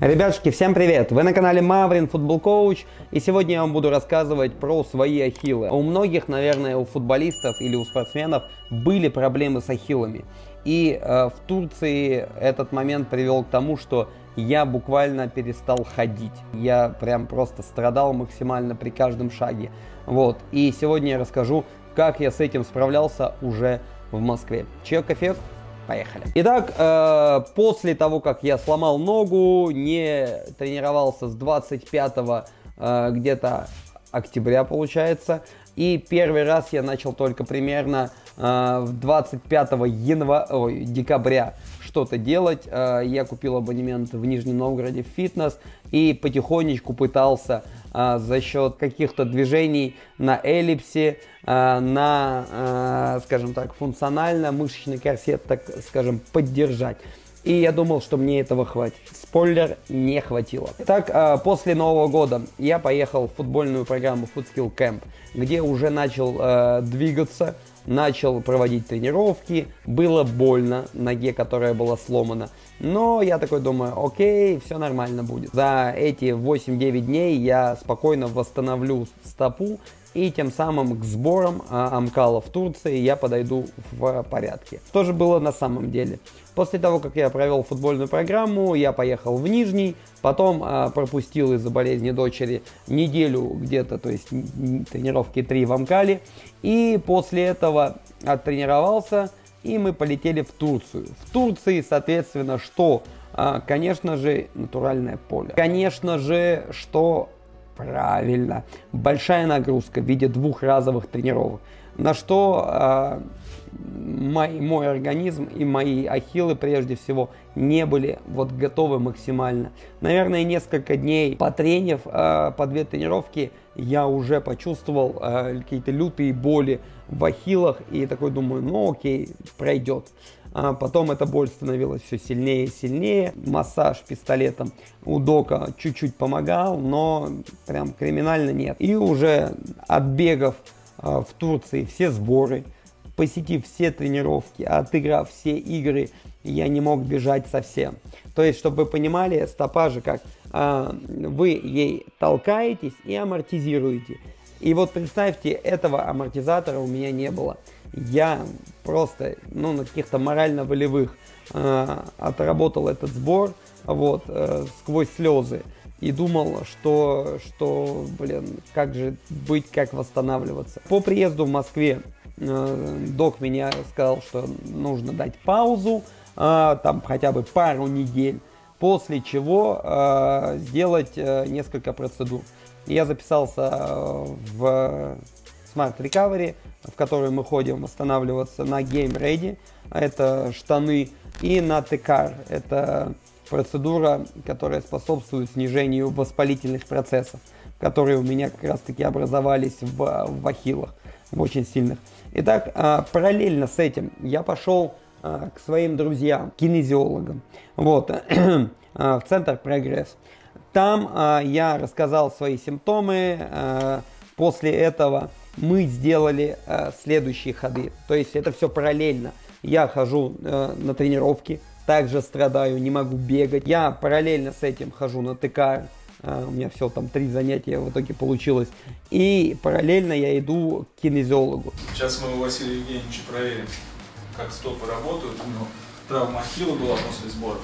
Ребятушки, всем привет! Вы на канале Маврин Футбол Коуч, и сегодня я вам буду рассказывать про свои ахиллы. У многих, наверное, у футболистов или у спортсменов были проблемы с ахиллами. И в Турции этот момент привел к тому, что я буквально перестал ходить. Я прям просто страдал максимально при каждом шаге. Вот. И сегодня я расскажу, как я с этим справлялся уже в Москве. Чек эффект. Поехали. Итак, после того, как я сломал ногу, не тренировался с 25-го где-то октября, получается. И первый раз я начал только примерно 25 декабря что-то делать. Я купил абонемент в Нижнем Новгороде в фитнес и потихонечку пытался за счет каких-то движений на эллипсе, на, скажем так, функционально-мышечный корсет, так скажем, поддержать. И я думал, что мне этого хватит. Спойлер, не хватило. Так, после Нового года я поехал в футбольную программу Footskill Camp, где уже начал двигаться, начал проводить тренировки. Было больно ноге, которая была сломана. Но я такой думаю, окей, все нормально будет. За эти 8-9 дней я спокойно восстановлю стопу. И тем самым к сборам Амкала в Турции я подойду в порядке. Что же было на самом деле? После того, как я провел футбольную программу, я поехал в Нижний, потом пропустил из-за болезни дочери неделю где-то, то есть тренировки 3 в Амкале. И после этого оттренировался, и мы полетели в Турцию. В Турции, соответственно, что? Конечно же, натуральное поле. Конечно же, что... Правильно. Большая нагрузка в виде двухразовых тренировок, на что мой организм и мои ахиллы прежде всего не были вот готовы максимально. Наверное, несколько дней потренив по 2 тренировки, я уже почувствовал какие-то лютые боли в ахиллах и такой думаю, ну окей, пройдет. А потом эта боль становилась все сильнее и сильнее. Массаж пистолетом у дока чуть-чуть помогал, но прям криминально нет. И уже отбегав в Турции все сборы, посетив все тренировки, отыграв все игры, я не мог бежать совсем. То есть, чтобы вы понимали, стопа же как вы ей толкаетесь и амортизируете. И вот представьте, этого амортизатора у меня не было. Я просто, ну, на каких-то морально-волевых отработал этот сбор, вот, сквозь слезы. И думал, что, блин, как же быть, как восстанавливаться. По приезду в Москве док меня сказал, что нужно дать паузу, там хотя бы пару недель. После чего сделать несколько процедур. Я записался в Smart Recovery, в который мы ходим восстанавливаться, на Game Ready, это штаны, и на ТКар, это процедура, которая способствует снижению воспалительных процессов, которые у меня как раз таки образовались в ахиллах, очень сильных. Итак, параллельно с этим я пошел к своим друзьям, кинезиологам, вот, в центр «Прогресс». Там я рассказал свои симптомы, после этого мы сделали следующие ходы. То есть это все параллельно. Я хожу на тренировки, также страдаю, не могу бегать. Я параллельно с этим хожу на ТК. У меня всего там 3 занятия в итоге получилось. И параллельно я иду к кинезиологу. Сейчас мы у Василия Евгеньевича проверим, как стопы работают. У него травма ахилла была после сборов.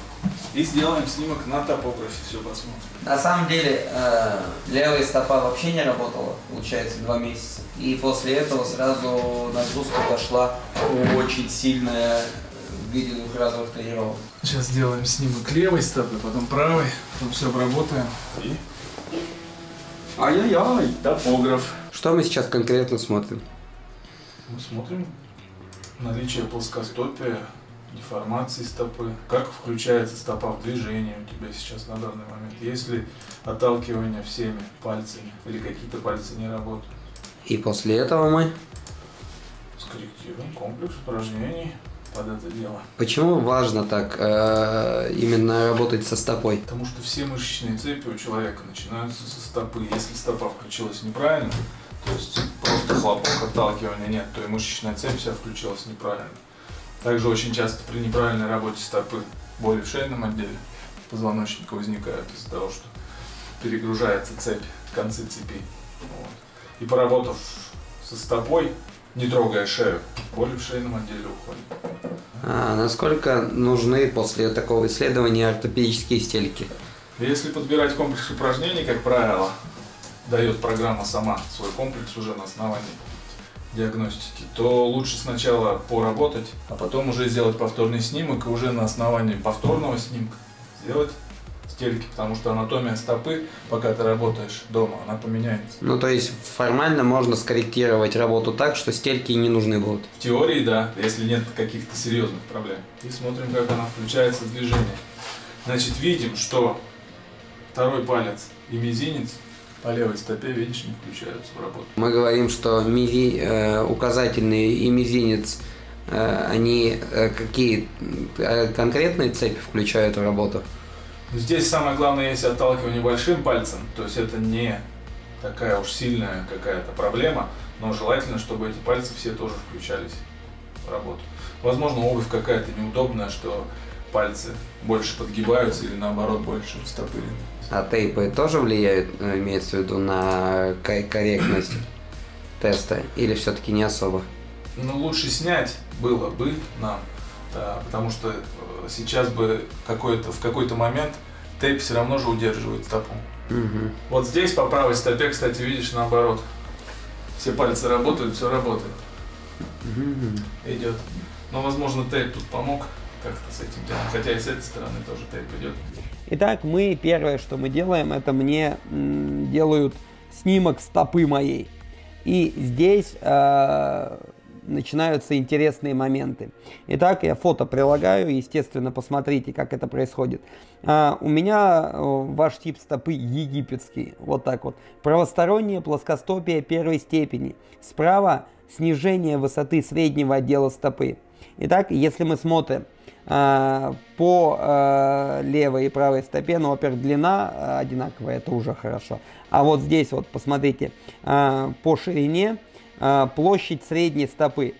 И сделаем снимок на топографе, все посмотрим. На самом деле, левая стопа вообще не работала, получается, 2 месяца. И после этого сразу нагрузка пошла очень сильная в виде двухразовых тренировок. Сейчас сделаем снимок левой стопы, потом правой, потом все обработаем. И... Ай-яй-яй, топограф. Что мы сейчас конкретно смотрим? Мы смотрим наличие плоскостопия, деформации стопы, как включается стопа в движение у тебя сейчас на данный момент, есть ли отталкивание всеми пальцами или какие-то пальцы не работают. И после этого мы скорректируем комплекс упражнений под это дело. Почему важно так именно работать со стопой? Потому что все мышечные цепи у человека начинаются со стопы. Если стопа включилась неправильно, то есть просто хлопок, отталкивания нет, то и мышечная цепь вся включилась неправильно. Также очень часто при неправильной работе стопы боли в шейном отделе, позвоночника возникают из-за того, что перегружается цепь, концы цепи. Вот. И поработав со стопой, не трогая шею, боль в шейном отделе уходит. А насколько нужны после такого исследования ортопедические стельки? Если подбирать комплекс упражнений, как правило, дает программа сама свой комплекс уже на основании диагностики, то лучше сначала поработать, а потом уже сделать повторный снимок и уже на основании повторного снимка сделать стельки, потому что анатомия стопы, пока ты работаешь дома, она поменяется. Ну, то есть формально можно скорректировать работу так, что стельки не нужны будут? В теории, да, если нет каких-то серьезных проблем. И смотрим, как она включается в движение. Значит, видим, что второй палец и мизинец по левой стопе, видишь, не включаются в работу. Мы говорим, что указательный и мизинец, они какие конкретные цепи включают в работу? Здесь самое главное есть отталкивание большим пальцем, то есть это не такая уж сильная какая-то проблема, но желательно, чтобы эти пальцы все тоже включались в работу. Возможно, обувь какая-то неудобная, что пальцы больше подгибаются или наоборот больше встопырены. А тейпы тоже влияют, имеется в виду, на корректность теста или все-таки не особо? Ну, лучше снять было бы нам, да, потому что сейчас бы в какой-то момент тейп все равно же удерживает стопу. Угу. Вот здесь по правой стопе, кстати, видишь, наоборот. Все пальцы работают, все работает. Угу. Идет. Но, возможно, тейп тут помог как-то с этим делом, хотя и с этой стороны тоже тейп идет. Итак, мы первое, что мы делаем, это мне делают снимок стопы моей. И здесь начинаются интересные моменты. Итак, я фото прилагаю, естественно, посмотрите, как это происходит. У меня ваш тип стопы египетский, вот так вот. Правостороннее плоскостопие первой степени. Справа снижение высоты среднего отдела стопы. Итак, если мы смотрим по левой и правой стопе, ну, во-первых, длина одинаковая, это уже хорошо. А вот здесь вот, посмотрите, по ширине площадь средней стопы.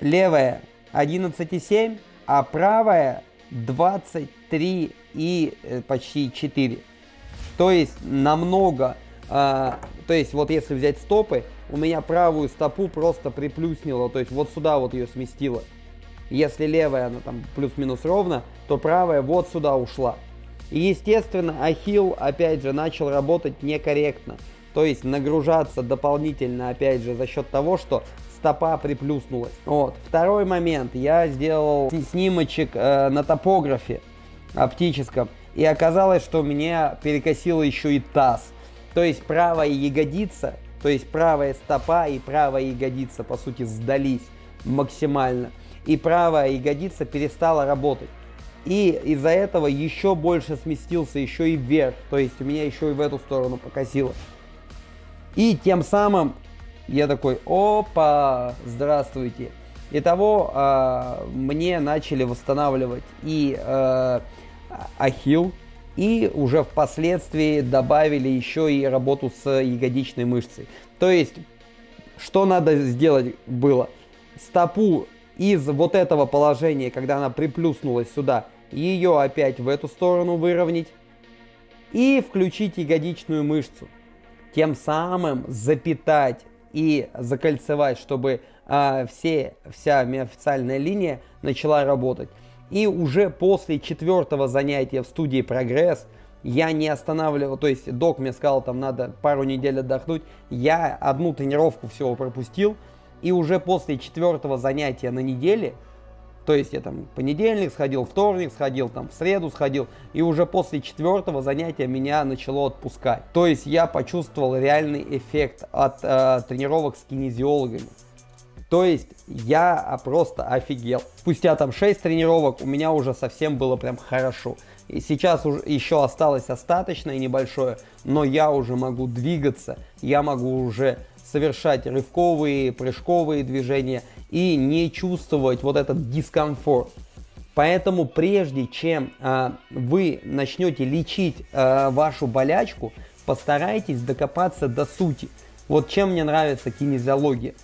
Левая 11,7, а правая 23 и почти 4. То есть намного, то есть вот если взять стопы, у меня правую стопу просто приплюснило, то есть вот сюда вот ее сместило. Если левая, она там плюс-минус ровно, то правая вот сюда ушла. И, естественно, ахилл, опять же, начал работать некорректно. То есть нагружаться дополнительно, опять же, за счет того, что стопа приплюснулась. Вот. Второй момент. Я сделал снимочек на топографе оптическом. И оказалось, что у меня перекосило еще и таз. То есть правая ягодица, то есть правая стопа и правая ягодица, по сути, сдались максимально. И правая ягодица перестала работать. И из-за этого еще больше сместился, еще и вверх. То есть у меня еще и в эту сторону покосило. И тем самым я такой, опа, здравствуйте. Итого мне начали восстанавливать и ахилл, и уже впоследствии добавили еще и работу с ягодичной мышцей. То есть, что надо сделать было? Стопу из вот этого положения, когда она приплюснулась сюда, ее опять в эту сторону выровнять и включить ягодичную мышцу. Тем самым запитать и закольцевать, чтобы вся миофасциальная линия начала работать. И уже после 4-го занятия в студии «Прогресс» я не останавливал, то есть док мне сказал, там надо пару недель отдохнуть, я одну тренировку всего пропустил. И уже после 4-го занятия на неделе, то есть я там понедельник сходил, вторник сходил, там в среду сходил, и уже после 4-го занятия меня начало отпускать. То есть я почувствовал реальный эффект от тренировок с кинезиологами. То есть я просто офигел. Спустя там 6 тренировок у меня уже совсем было прям хорошо. И сейчас уже еще осталось остаточное небольшое, но я уже могу двигаться, я могу уже совершать рывковые, прыжковые движения и не чувствовать вот этот дискомфорт. Поэтому прежде чем вы начнете лечить вашу болячку, постарайтесь докопаться до сути. Вот чем мне нравится кинезиология.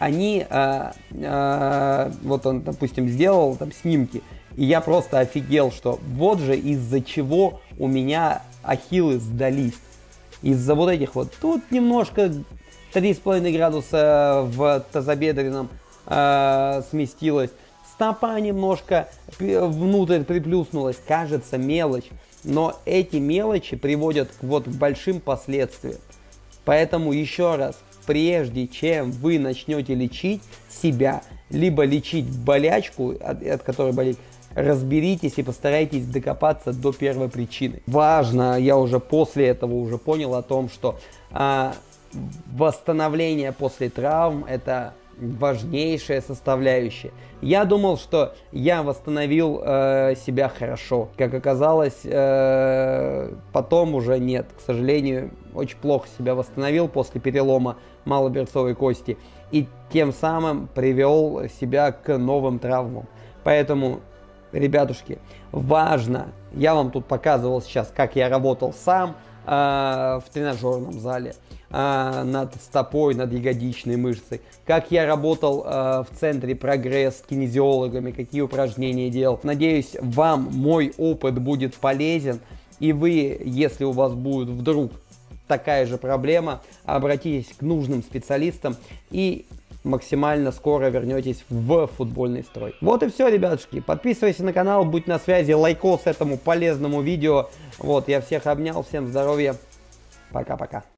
Они, вот он, допустим, сделал там снимки, И я просто офигел, что вот же из-за чего у меня ахиллы сдались. Из-за вот этих вот. Тут немножко 3,5 градуса в тазобедренном сместилось. Стопа немножко внутрь приплюснулась. Кажется, мелочь. Но эти мелочи приводят вот к большим последствиям. Поэтому еще раз, прежде чем вы начнете лечить себя, либо лечить болячку, от которой болит, разберитесь и постарайтесь докопаться до первой причины. Важно, я уже после этого уже понял о том, что восстановление после травм – это важнейшая составляющая. Я думал, что я восстановил себя хорошо. Как оказалось, потом уже нет. К сожалению, очень плохо себя восстановил после перелома малоберцовой кости. И тем самым привел себя к новым травмам. Поэтому, ребятушки, важно. Я вам тут показывал сейчас, как я работал сам в тренажерном зале. Над стопой, над ягодичной мышцей, как я работал в центре «Прогресс» с кинезиологами, какие упражнения делал. Надеюсь, вам мой опыт будет полезен, и вы, если у вас будет вдруг такая же проблема, обратитесь к нужным специалистам и максимально скоро вернетесь в футбольный строй. Вот и все, ребятушки. Подписывайся на канал, будь на связи, лайкос этому полезному видео. Вот, я всех обнял, всем здоровья, пока-пока.